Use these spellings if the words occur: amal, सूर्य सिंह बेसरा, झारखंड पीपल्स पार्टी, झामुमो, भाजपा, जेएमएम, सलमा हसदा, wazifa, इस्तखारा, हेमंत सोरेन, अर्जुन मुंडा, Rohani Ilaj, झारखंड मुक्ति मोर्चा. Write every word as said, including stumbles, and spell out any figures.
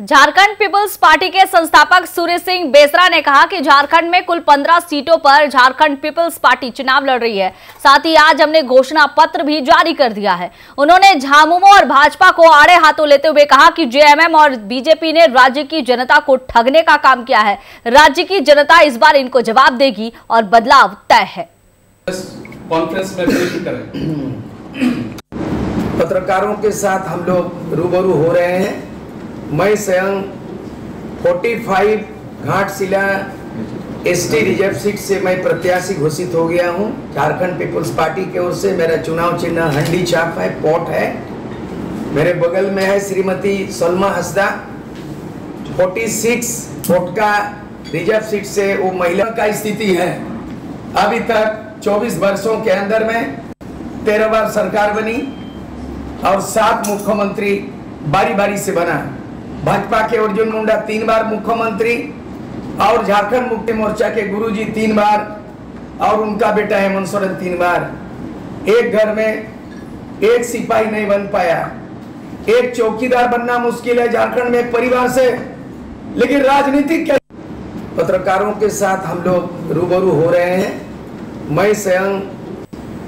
झारखंड पीपल्स पार्टी के संस्थापक सूर्य सिंह बेसरा ने कहा कि झारखंड में कुल पंद्रह सीटों पर झारखंड पीपल्स पार्टी चुनाव लड़ रही है। साथ ही आज हमने घोषणा पत्र भी जारी कर दिया है। उन्होंने झामुमो और भाजपा को आड़े हाथों लेते हुए कहा कि जेएमएम और बीजेपी ने राज्य की जनता को ठगने का काम किया है। राज्य की जनता इस बार इनको जवाब देगी और बदलाव तय है। कॉन्फ्रेंस में पत्रकारों के साथ हम लोग रूबरू हो रहे हैं। मैं स्वयं पैंतालीस घाटशिला एसटी रिजर्व सीट से मैं प्रत्याशी घोषित हो गया हूं। झारखंड पीपल्स पार्टी की ओर से मेरा चुनाव चिन्ह हंडी छाप है, पोट है। मेरे बगल में है श्रीमती सलमा हसदा। छियालीस पोट का रिजर्व सीट से वो महिला का स्थिति है। अभी तक चौबीस वर्षों के अंदर में तेरह बार सरकार बनी और सात मुख्यमंत्री बारी बारी से बना। भाजपा के अर्जुन मुंडा तीन बार मुख्यमंत्री और झारखंड मुक्ति मोर्चा के गुरुजी तीन बार और उनका बेटा हेमंत सोरेन तीन बार। एक घर में एक सिपाही नहीं बन पाया। एक चौकीदार बनना मुश्किल है झारखंड में परिवार से, लेकिन राजनीतिक पत्रकारों के साथ हम लोग रूबरू हो रहे हैं। मैं स्वयं